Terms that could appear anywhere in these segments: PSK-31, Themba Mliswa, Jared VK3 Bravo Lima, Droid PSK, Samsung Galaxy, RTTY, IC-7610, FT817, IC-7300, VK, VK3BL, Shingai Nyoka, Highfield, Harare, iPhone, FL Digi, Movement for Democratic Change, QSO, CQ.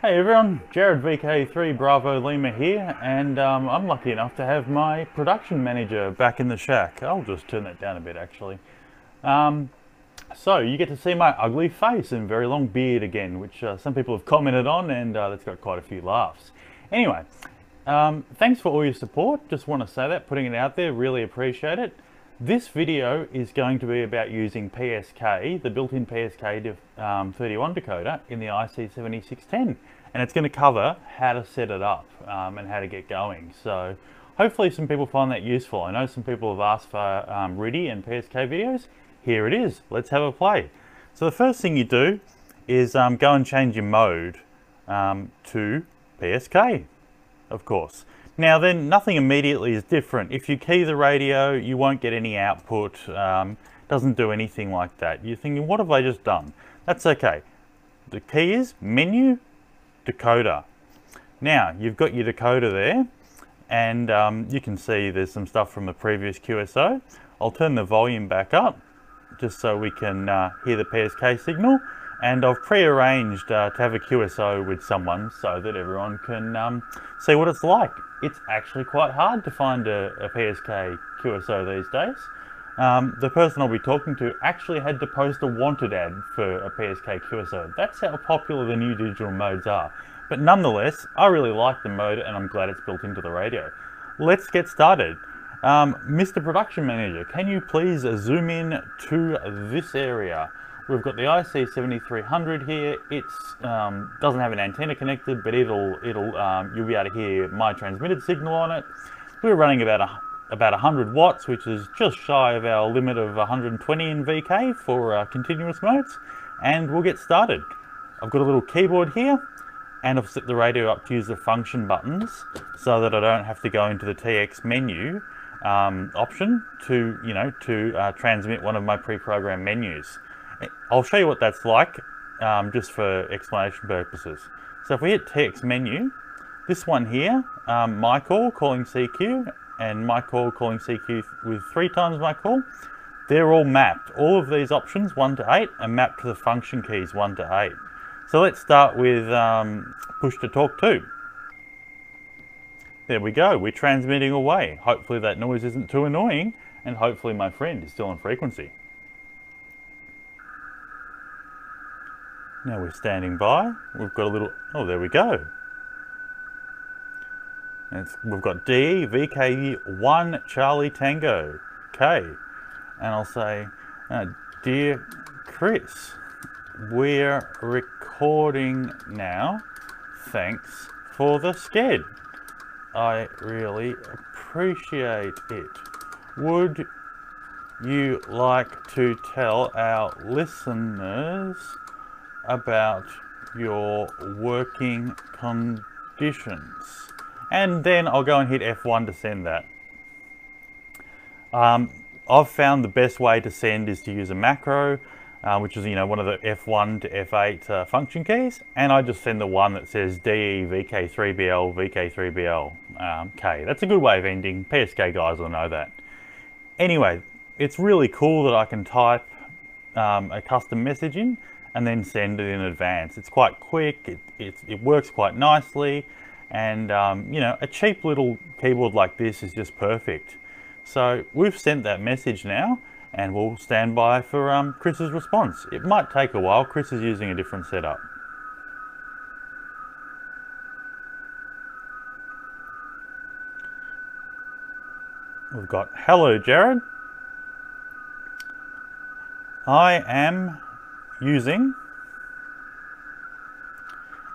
Hey everyone, Jared VK3 Bravo Lima here, and I'm lucky enough to have my production manager back in the shack. I'll just turn that down a bit actually. So you get to see my ugly face and very long beard again, which some people have commented on, and that's got quite a few laughs. Anyway, thanks for all your support. Just want to say that, putting it out there, really appreciate it. This video is going to be about using PSK, the built-in PSK-31 decoder in the IC-7610, and it's going to cover how to set it up and how to get going. So hopefully some people find that useful. I know some people have asked for RTTY and PSK videos. Here it is. Let's have a play. So the first thing you do is go and change your mode to PSK, of course. Now then, nothing immediately is different. If you key the radio, you won't get any output, doesn't do anything like that. You're thinking, what have I just done? That's okay. The key is menu, decoder. Now, you've got your decoder there, and you can see there's some stuff from the previous QSO. I'll turn the volume back up, just so we can hear the PSK signal, and I've pre-arranged to have a QSO with someone so that everyone can see what it's like. It's actually quite hard to find a PSK QSO these days. The person I'll be talking to actually had to post a wanted ad for a PSK QSO. That's how popular the new digital modes are. But nonetheless, I really like the mode and I'm glad it's built into the radio. Let's get started. Mr. Production Manager, can you please zoom in to this area? We've got the IC-7300 here. It doesn't have an antenna connected, but you'll be able to hear my transmitted signal on it. We're running about 100 watts, which is just shy of our limit of 120 in VK for continuous modes, and we'll get started. I've got a little keyboard here, and I've set the radio up to use the function buttons so that I don't have to go into the TX menu option to, transmit one of my pre-programmed menus. I'll show you what that's like, just for explanation purposes. So if we hit TX menu, this one here, my call calling CQ, and my call calling CQ with 3 times my call, they're all mapped. All of these options, 1 to 8, are mapped to the function keys 1 to 8. So let's start with push to talk to. There we go, we're transmitting away. Hopefully that noise isn't too annoying, and hopefully my friend is still on frequency. Now we're standing by, we've got a little, oh there we go. We've got D, VK1, Charlie Tango, K. And I'll say, dear Chris, we're recording now, thanks for the sked. I really appreciate it. Would you like to tell our listeners about your working conditions? And then I'll go and hit F1 to send that. I've found the best way to send is to use a macro, which is one of the F1 to F8 function keys, and I just send the one that says DE VK3BL VK3BL K. That's a good way of ending. PSK guys will know that. Anyway, it's really cool that I can type a custom message in and then send it in advance. It's quite quick, it works quite nicely, and a cheap little keyboard like this is just perfect. So we've sent that message now, and we'll stand by for Chris's response. It might take a while, Chris is using a different setup. We've got, hello Jared, I am using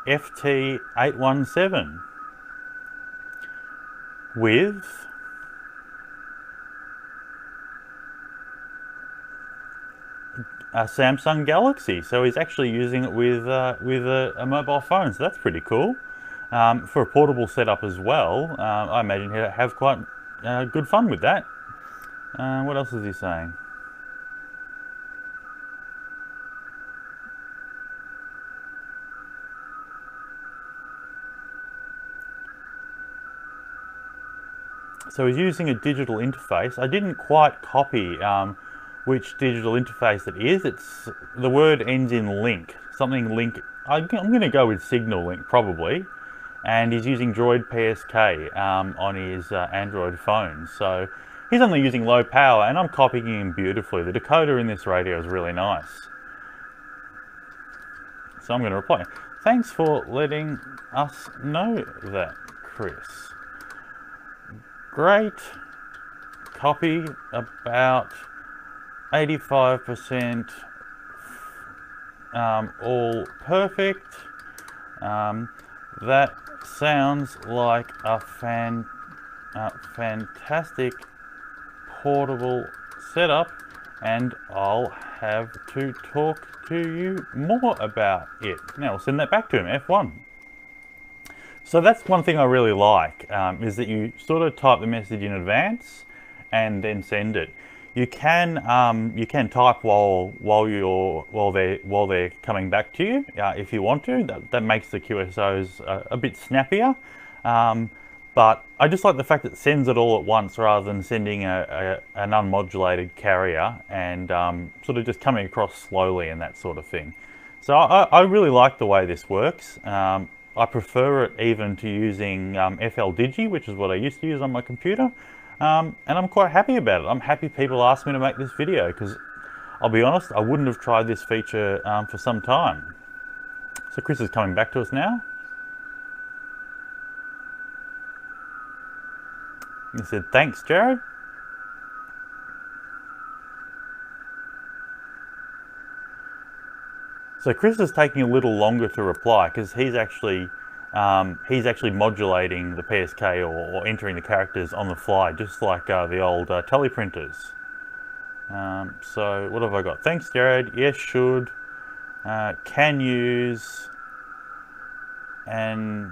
FT817 with a Samsung Galaxy. So he's actually using it with a mobile phone, so that's pretty cool. For a portable setup as well, I imagine he'll have quite good fun with that. What else is he saying? So he's using a digital interface. I didn't quite copy which digital interface it is. The word ends in link, something link I'm going to go with Signal Link probably, and he's using Droid PSK on his Android phone. So he's only using low power, and I'm copying him beautifully. The decoder in this radio is really nice. So I'm going to reply. Thanks for letting us know that, Chris. Great copy, about 85% all perfect. That sounds like a fantastic portable setup, and I'll have to talk to you more about it. Now we'll send that back to him, F1. So that's one thing I really like, is that you sort of type the message in advance and then send it. You can type while they're coming back to you if you want to. That makes the QSOs a bit snappier. But I just like the fact that it sends it all at once rather than sending an unmodulated carrier and sort of just coming across slowly and that sort of thing. So I really like the way this works. I prefer it even to using FL Digi, which is what I used to use on my computer. And I'm quite happy about it. I'm happy people asked me to make this video, because I'll be honest, I wouldn't have tried this feature for some time. So Chris is coming back to us now. He said, thanks, Jared. So Chris is taking a little longer to reply because he's actually modulating the PSK or entering the characters on the fly, just like the old teleprinters. So what have I got? Thanks, Jared. Yes, should. Can use. And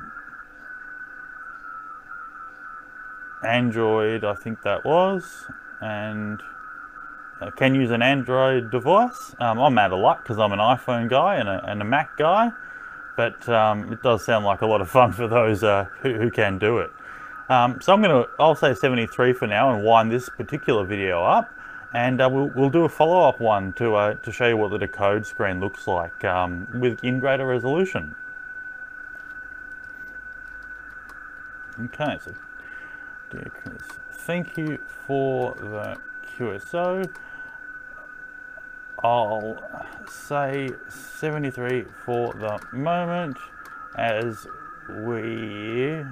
Android, I think that was, and can use an Android device. I'm out of luck because I'm an iPhone guy and a Mac guy, but it does sound like a lot of fun for those who can do it. So I'll say 73 for now and wind this particular video up, and we'll do a follow-up one to show you what the decode screen looks like with in greater resolution. Okay, so dear Chris, thank you for the QSO. I'll say 73 for the moment, as we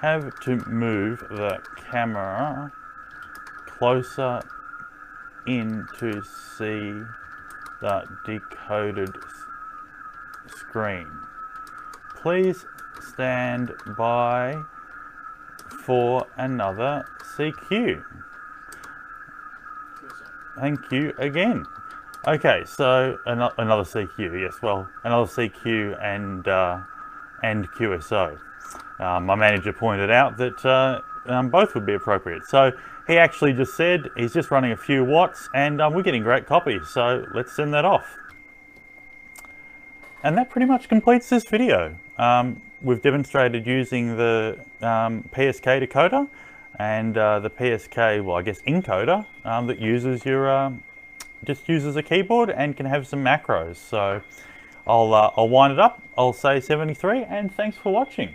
have to move the camera closer in to see the decoded screen. Please stand by for another CQ. Thank you again. Okay, so another CQ. Yes, well, another CQ and QSO. My manager pointed out that both would be appropriate. So he actually just said he's just running a few watts, and we're getting great copy. So let's send that off. And that pretty much completes this video. We've demonstrated using the PSK decoder and the PSK, well, I guess encoder, that uses your, just uses a keyboard and can have some macros. So I'll wind it up. I'll say 73, and thanks for watching.